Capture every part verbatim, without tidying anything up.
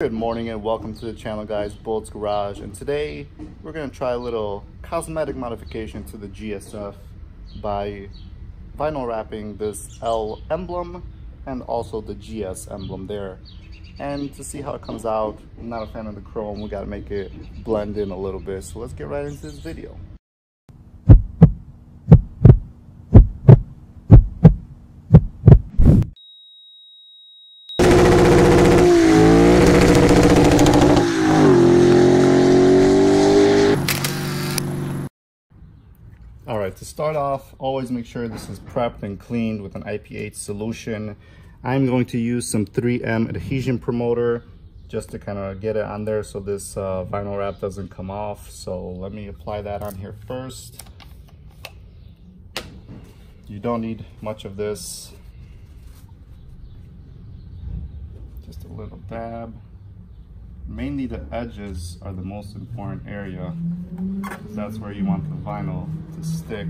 Good morning and welcome to the channel, guys. Bullets Garage, and today we're going to try a little cosmetic modification to the G S F by vinyl wrapping this L emblem and also the G S emblem there, and to see how it comes out. I'm not a fan of the chrome. We got to make it blend in a little bit, so let's get right into this video. Alright, to start off, always make sure this is prepped and cleaned with an I P A solution. I'm going to use some three M adhesion promoter just to kind of get it on there so this uh, vinyl wrap doesn't come off. So let me apply that on here first. You don't need much of this. Just a little dab. Mainly the edges are the most important area, because that's where you want the vinyl to stick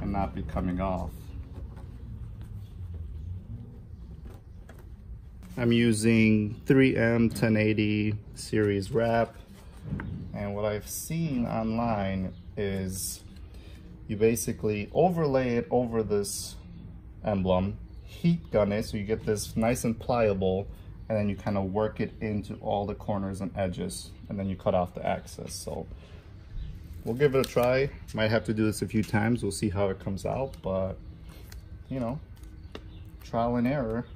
and not be coming off. I'm using three M ten eighty series wrap, and what I've seen online is you basically overlay it over this emblem, heat gun it so you get this nice and pliable, and then you kind of work it into all the corners and edges, and then you cut off the excess. So we'll give it a try. Might have to do this a few times. We'll see how it comes out, but you know, trial and error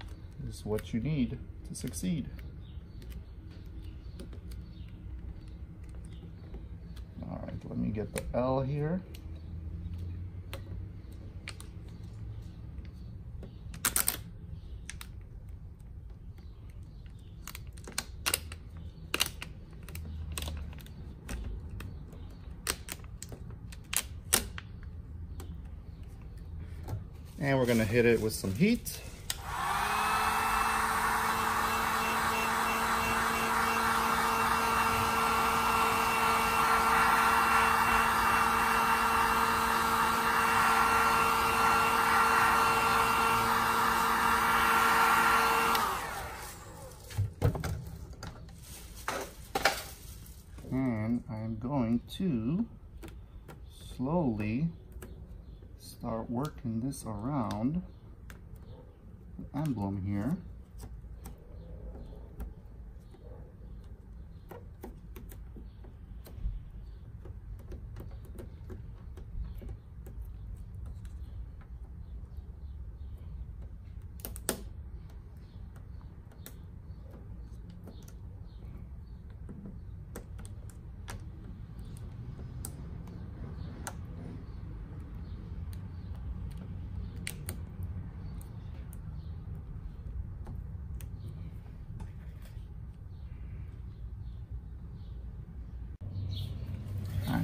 is what you need to succeed. All right, let me get the L here. And we're gonna hit it with some heat. And I'm going to slowly start working this around the emblem here.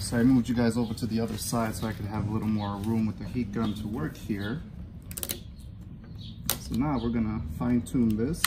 So I moved you guys over to the other side so I could have a little more room with the heat gun to work here. So now we're gonna fine tune this.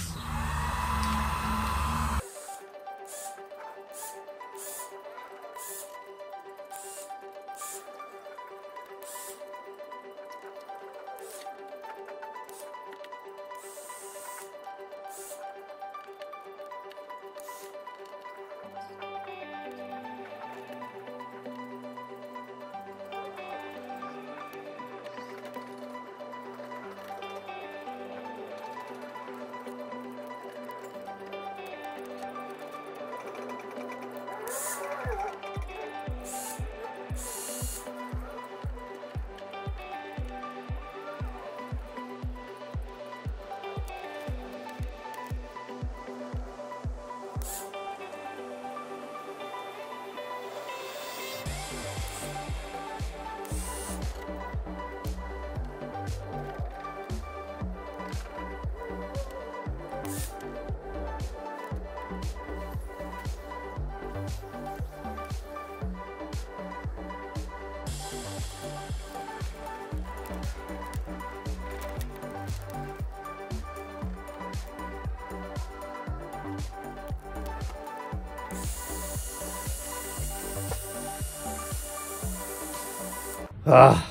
Ugh.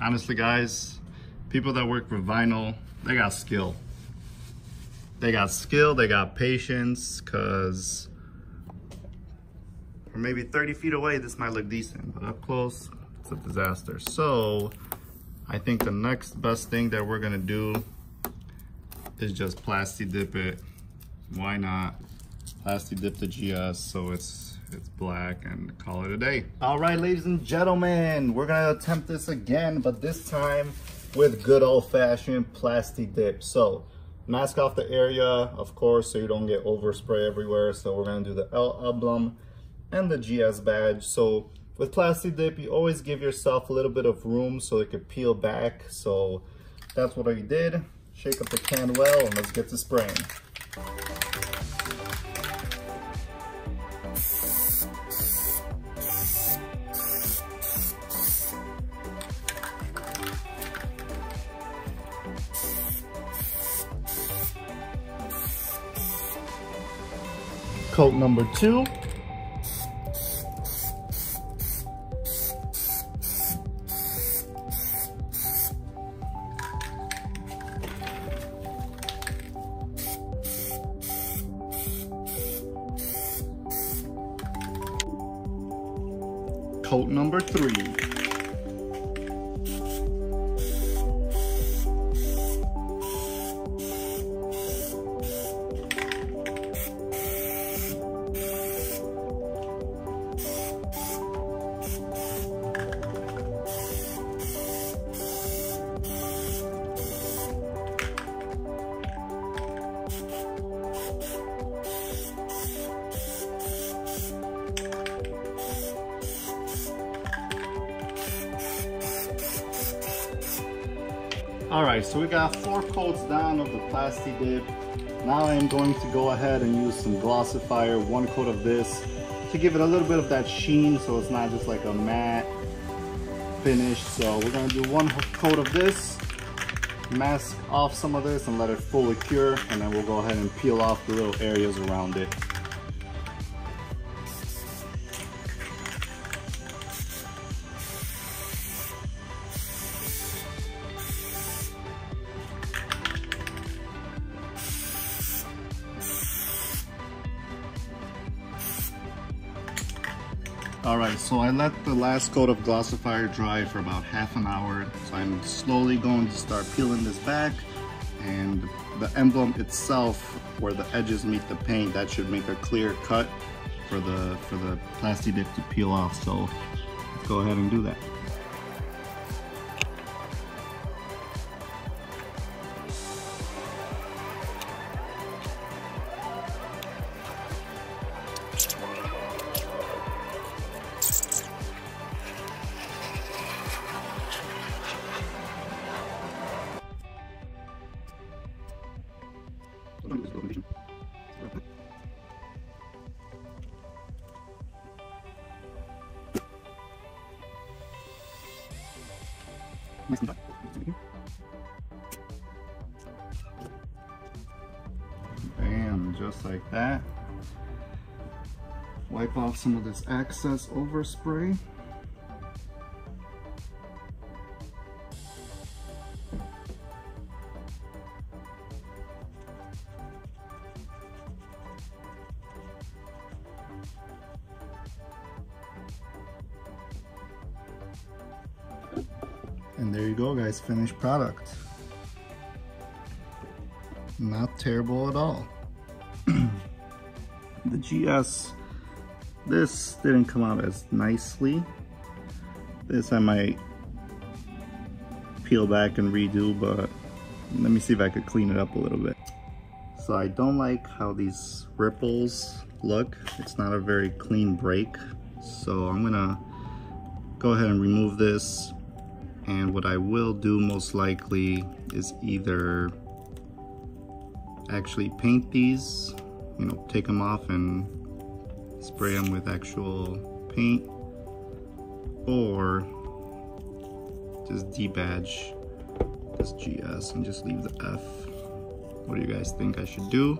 Honestly, guys, people that work for vinyl, they got skill. They got skill, they got patience, because or maybe thirty feet away, this might look decent, but up close, it's a disaster. So I think the next best thing that we're gonna do is just Plasti Dip it. Why not? Plasti Dip the G S so it's it's black, and call it a day. All right, ladies and gentlemen, we're gonna attempt this again, but this time with good old-fashioned Plasti Dip. So mask off the area, of course, so you don't get overspray everywhere. So we're gonna do the L emblem and the G S badge. So with Plasti Dip, you always give yourself a little bit of room so it could peel back. So that's what I did. Shake up the can well, and let's get to spraying. Coat number two. Coat number three. All right, so we got four coats down of the Plasti Dip. Now I am going to go ahead and use some glossifier, one coat of this, to give it a little bit of that sheen, so it's not just like a matte finish. So we're gonna do one coat of this, mask off some of this and let it fully cure, and then we'll go ahead and peel off the little areas around it. Alright, so I let the last coat of glossifier dry for about half an hour. So I'm slowly going to start peeling this back, and the emblem itself, where the edges meet the paint, that should make a clear cut for the, for the Plasti Dip to peel off. So let's go ahead and do that. Bam, just like that. Wipe off some of this excess overspray. And there you go, guys, finished product. Not terrible at all. The G S, this didn't come out as nicely. This I might peel back and redo, but let me see if I could clean it up a little bit. So I don't like how these ripples look. It's not a very clean break. So I'm gonna go ahead and remove this. And what I will do most likely is either actually paint these, you know, take them off and spray them with actual paint, or just debadge this G S and just leave the F. What do you guys think I should do?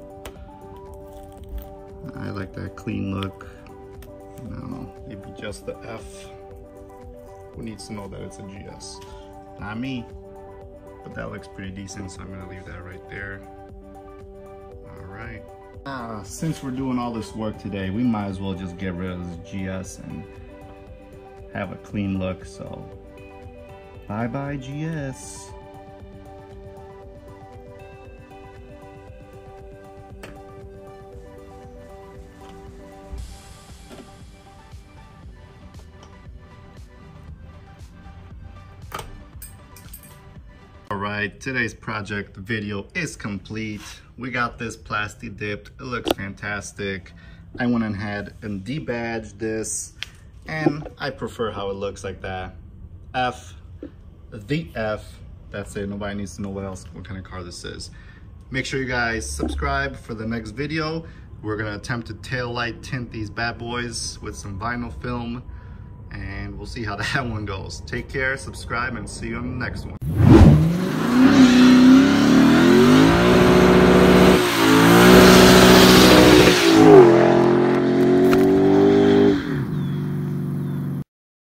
I like that clean look. I don't know, maybe just the F. Who needs to know that it's a G S? Not me. But that looks pretty decent, so I'm gonna leave that right there. Uh, since we're doing all this work today, we might as well just get rid of this G S and have a clean look, so bye bye G S. Alright, today's project video is complete. We got this Plasti Dipped, it looks fantastic. I went ahead and debadged this, and I prefer how it looks like that. F, the F, that's it, nobody needs to know what else, what kind of car this is. Make sure you guys subscribe for the next video. We're gonna attempt to tail light tint these bad boys with some vinyl film, and we'll see how that one goes. Take care, subscribe, and see you on the next one.